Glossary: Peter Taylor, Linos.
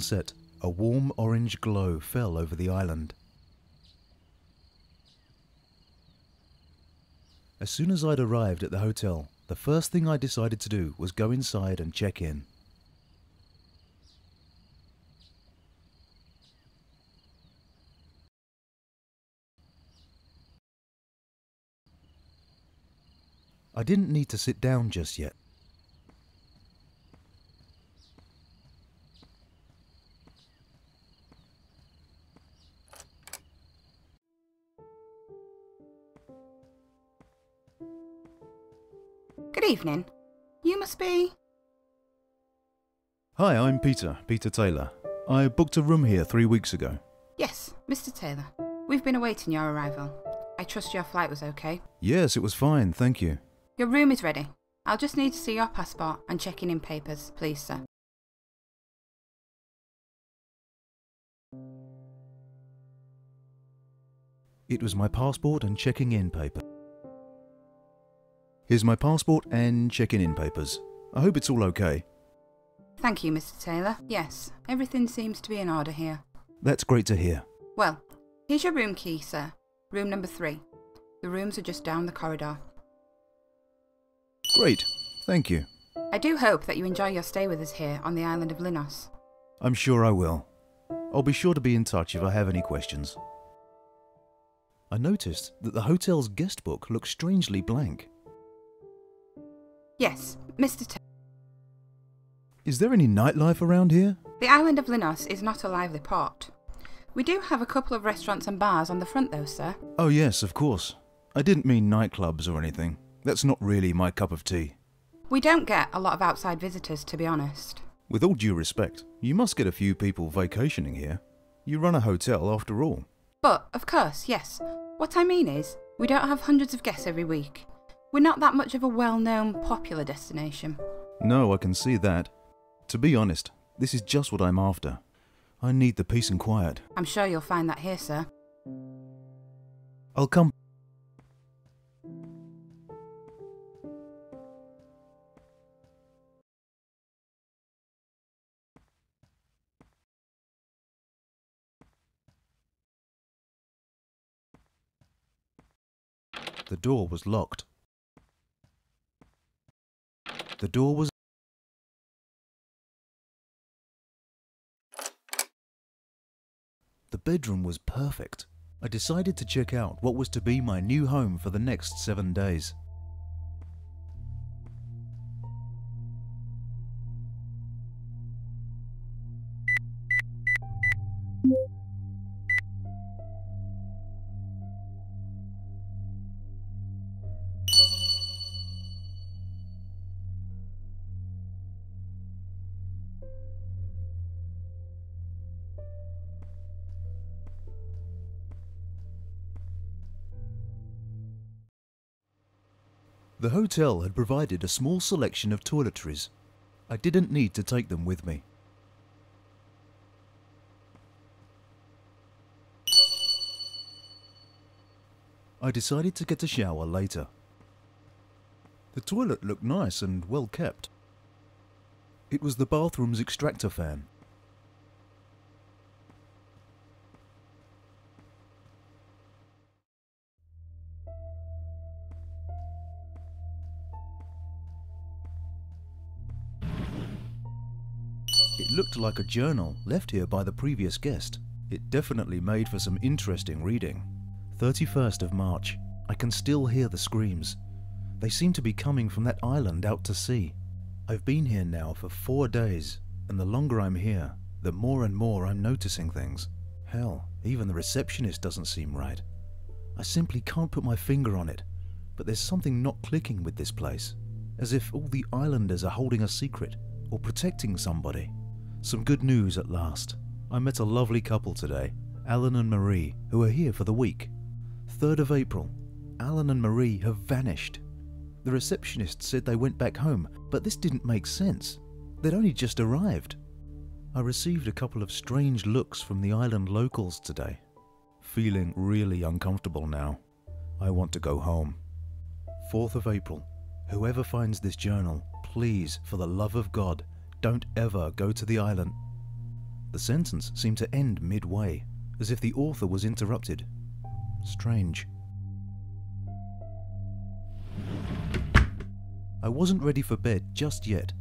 sunset, a warm orange glow fell over the island. As soon as I'd arrived at the hotel, the first thing I decided to do was go inside and check in. I didn't need to sit down just yet. Good evening. You must be... Hi, I'm Peter Taylor. I booked a room here 3 weeks ago. Yes, Mr. Taylor. We've been awaiting your arrival. I trust your flight was okay? Yes, it was fine, thank you. Your room is ready. I'll just need to see your passport and checking in papers, please, sir. It was my passport and checking in paper. Here's my passport and checking in papers. I hope it's all okay. Thank you, Mr. Taylor. Yes, everything seems to be in order here. That's great to hear. Well, here's your room key, sir. Room number 3. The rooms are just down the corridor. Great, thank you. I do hope that you enjoy your stay with us here on the island of Linos. I'm sure I will. I'll be sure to be in touch if I have any questions. I noticed that the hotel's guest book looked strangely blank. Yes, Mr. Taylor. Is there any nightlife around here? The island of Linos is not a lively port. We do have a couple of restaurants and bars on the front though, sir. Oh yes, of course. I didn't mean nightclubs or anything. That's not really my cup of tea. We don't get a lot of outside visitors, to be honest. With all due respect, you must get a few people vacationing here. You run a hotel after all. But, of course, yes. What I mean is, we don't have hundreds of guests every week. We're not that much of a well-known, popular destination. No, I can see that. To be honest, this is just what I'm after. I need the peace and quiet. I'm sure you'll find that here, sir. I'll come. The door was locked. The door was... The bedroom was perfect. I decided to check out what was to be my new home for the next 7 days. The hotel had provided a small selection of toiletries. I didn't need to take them with me. I decided to get a shower later. The toilet looked nice and well kept. It was the bathroom's extractor fan. It looked like a journal left here by the previous guest. It definitely made for some interesting reading. 31st of March. I can still hear the screams. They seem to be coming from that island out to sea. I've been here now for 4 days, and the longer I'm here, the more and more I'm noticing things. Hell, even the receptionist doesn't seem right. I simply can't put my finger on it, but there's something not clicking with this place. As if all the islanders are holding a secret, or protecting somebody. Some good news at last. I met a lovely couple today, Alan and Marie, who are here for the week. 3rd of April. Alan and Marie have vanished. The receptionist said they went back home, but this didn't make sense. They'd only just arrived. I received a couple of strange looks from the island locals today. Feeling really uncomfortable now. I want to go home. 4th of April. Whoever finds this journal, please, for the love of God, don't ever go to the island. The sentence seemed to end midway, as if the author was interrupted. Strange. I wasn't ready for bed just yet,